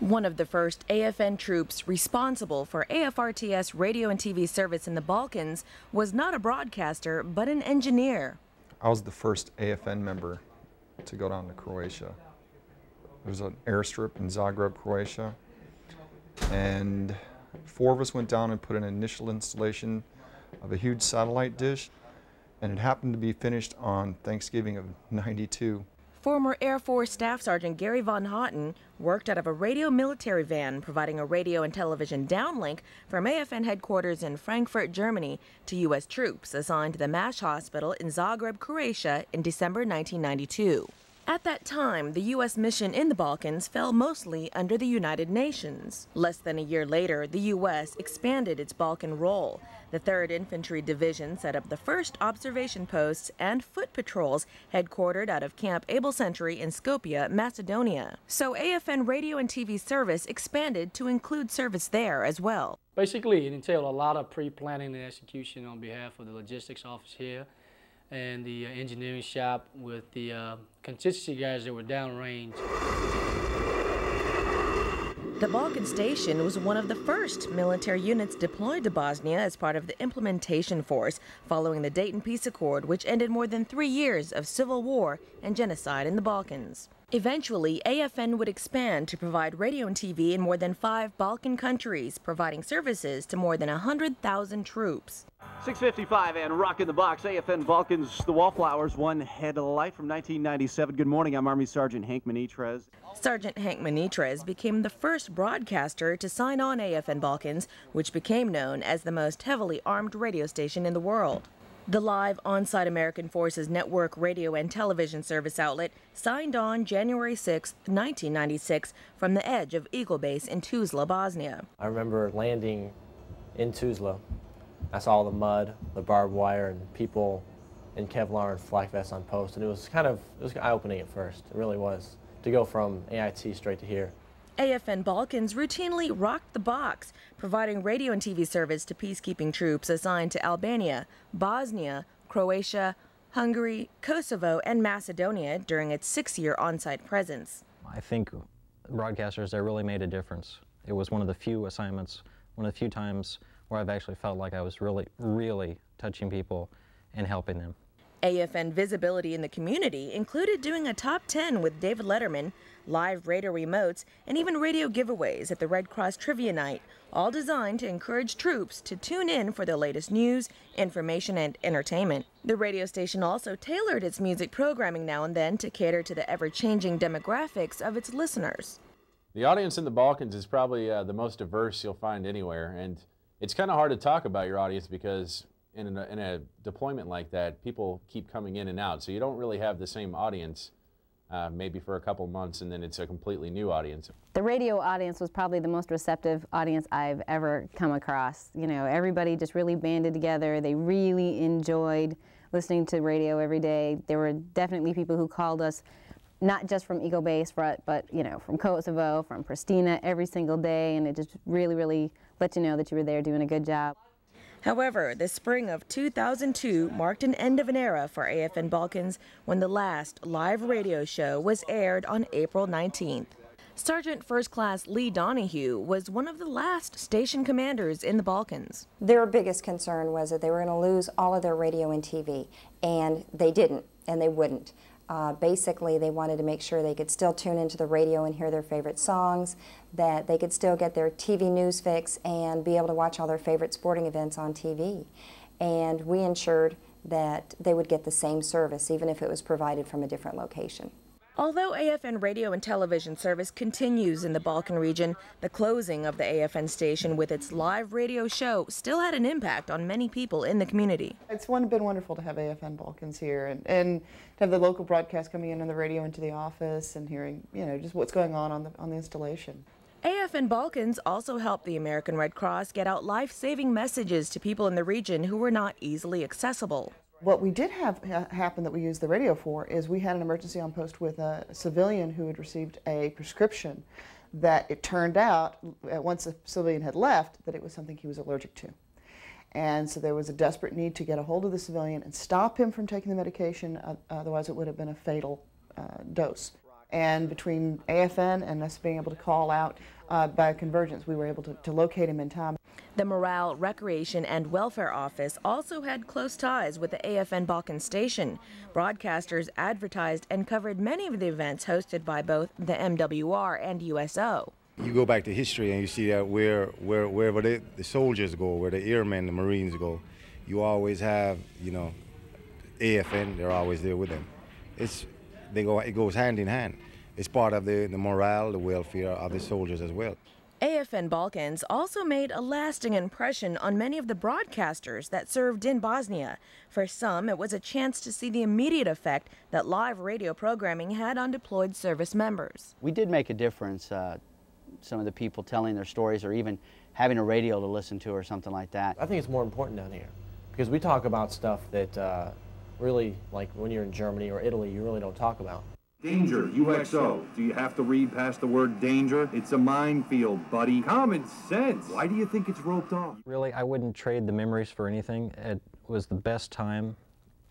One of the first AFN troops responsible for AFRTS radio and TV service in the Balkans was not a broadcaster, but an engineer. I was the first AFN member to go down to Croatia. There was an airstrip in Zagreb, Croatia, and four of us went down and put an initial installation of a huge satellite dish, and it happened to be finished on Thanksgiving of '92. Former Air Force Staff Sergeant Gary von Hotten worked out of a radio military van, providing a radio and television downlink from AFN headquarters in Frankfurt, Germany, to U.S. troops assigned to the MASH hospital in Zagreb, Croatia, in December 1992. At that time, the U.S. mission in the Balkans fell mostly under the United Nations. Less than a year later, the U.S. expanded its Balkan role. The 3rd Infantry Division set up the first observation posts and foot patrols headquartered out of Camp Able Sentry in Skopje, Macedonia. So AFN radio and TV service expanded to include service there as well. Basically, it entailed a lot of pre-planning and execution on behalf of the logistics office here and the engineering shop with the contingency guys that were downrange. The Balkan Station was one of the first military units deployed to Bosnia as part of the implementation force following the Dayton Peace Accord, which ended more than 3 years of civil war and genocide in the Balkans. Eventually, AFN would expand to provide radio and TV in more than 5 Balkan countries, providing services to more than 100,000 troops. 6:55 and Rock in the Box. AFN Balkans, the Wallflowers, one head of light from 1997. Good morning, I'm Army Sergeant Hank Menitrez. Sergeant Hank Menitrez became the first broadcaster to sign on AFN Balkans, which became known as the most heavily armed radio station in the world. The live on-site American Forces Network radio and television service outlet signed on January 6, 1996 from the edge of Eagle Base in Tuzla, Bosnia. I remember landing in Tuzla. I saw all the mud, the barbed wire, and people in Kevlar and flak vests on post, and it was eye-opening at first. It really was, to go from AIT straight to here. AFN Balkans routinely rocked the box, providing radio and TV service to peacekeeping troops assigned to Albania, Bosnia, Croatia, Hungary, Kosovo, and Macedonia during its 6-year on-site presence. I think broadcasters there really made a difference. It was one of the few assignments, one of the few times where I've actually felt like I was really touching people and helping them. AFN visibility in the community included doing a top 10 with David Letterman, live radio remotes, and even radio giveaways at the Red Cross Trivia Night, all designed to encourage troops to tune in for the latest news, information, and entertainment. The radio station also tailored its music programming now and then to cater to the ever-changing demographics of its listeners. The audience in the Balkans is probably the most diverse you'll find anywhere, and it's kind of hard to talk about your audience because in a deployment like that, people keep coming in and out, so you don't really have the same audience maybe for a couple months, and then it's a completely new audience. The radio audience was probably the most receptive audience I've ever come across. You know, everybody just really banded together. They really enjoyed listening to radio every day. There were definitely people who called us, not just from Eagle Base, but you know, from Kosovo, from Pristina, every single day, and it just really let you know that you were there doing a good job. However, the spring of 2002 marked an end of an era for AFN Balkans when the last live radio show was aired on April 19th. Sergeant First Class Lee Donahue was one of the last station commanders in the Balkans. Their biggest concern was that they were going to lose all of their radio and TV, and they didn't, and they wouldn't. Basically, they wanted to make sure they could still tune into the radio and hear their favorite songs, that they could still get their TV news fix and be able to watch all their favorite sporting events on TV. And we ensured that they would get the same service, even if it was provided from a different location. Although AFN radio and television service continues in the Balkan region, the closing of the AFN station with its live radio show still had an impact on many people in the community. It's been wonderful to have AFN Balkans here and to have the local broadcast coming in on the radio into the office and hearing, you know, just what's going on the installation. AFN Balkans also helped the American Red Cross get out life-saving messages to people in the region who were not easily accessible. What we did have happen that we used the radio for is we had an emergency on post with a civilian who had received a prescription that it turned out, once the civilian had left, that it was something he was allergic to. And so there was a desperate need to get a hold of the civilian and stop him from taking the medication, otherwise it would have been a fatal dose. And between AFN and us being able to call out by convergence, we were able to locate him in time. The Morale, Recreation, and Welfare Office also had close ties with the AFN Balkan Station. Broadcasters advertised and covered many of the events hosted by both the MWR and UXO. You go back to history and you see that wherever the soldiers go, where the airmen, the Marines go, you always have, you know, AFN, they're always there with them. It goes hand in hand. It's part of the morale, the welfare of the soldiers as well. AFN Balkans also made a lasting impression on many of the broadcasters that served in Bosnia. For some, it was a chance to see the immediate effect that live radio programming had on deployed service members. We did make a difference, some of the people telling their stories or even having a radio to listen to or something like that. I think it's more important down here because we talk about stuff that really, like when you're in Germany or Italy, you really don't talk about. Danger, UXO. Do you have to read past the word danger? It's a minefield, buddy. Common sense. Why do you think it's roped off? Really, I wouldn't trade the memories for anything. It was the best time,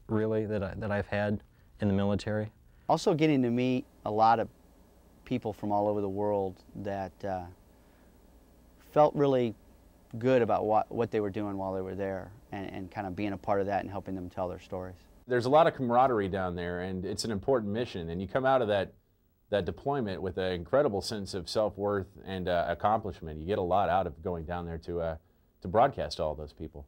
really, that I've had in the military. Also getting to meet a lot of people from all over the world that felt really good about what they were doing while they were there and kind of being a part of that and helping them tell their stories. There's a lot of camaraderie down there, and it's an important mission, and you come out of that deployment with an incredible sense of self-worth and accomplishment. You get a lot out of going down there to broadcast to all those people.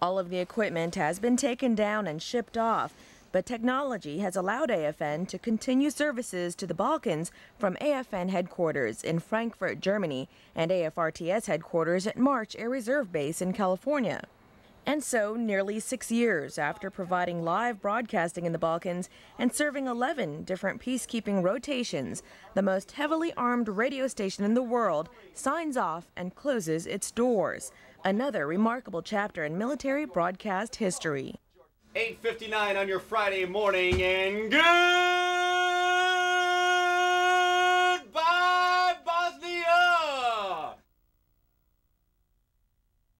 All of the equipment has been taken down and shipped off, but technology has allowed AFN to continue services to the Balkans from AFN headquarters in Frankfurt, Germany, and AFRTS headquarters at March Air Reserve Base in California. And so, nearly 6 years after providing live broadcasting in the Balkans and serving 11 different peacekeeping rotations, the most heavily armed radio station in the world signs off and closes its doors. Another remarkable chapter in military broadcast history. 8:59 on your Friday morning, and good!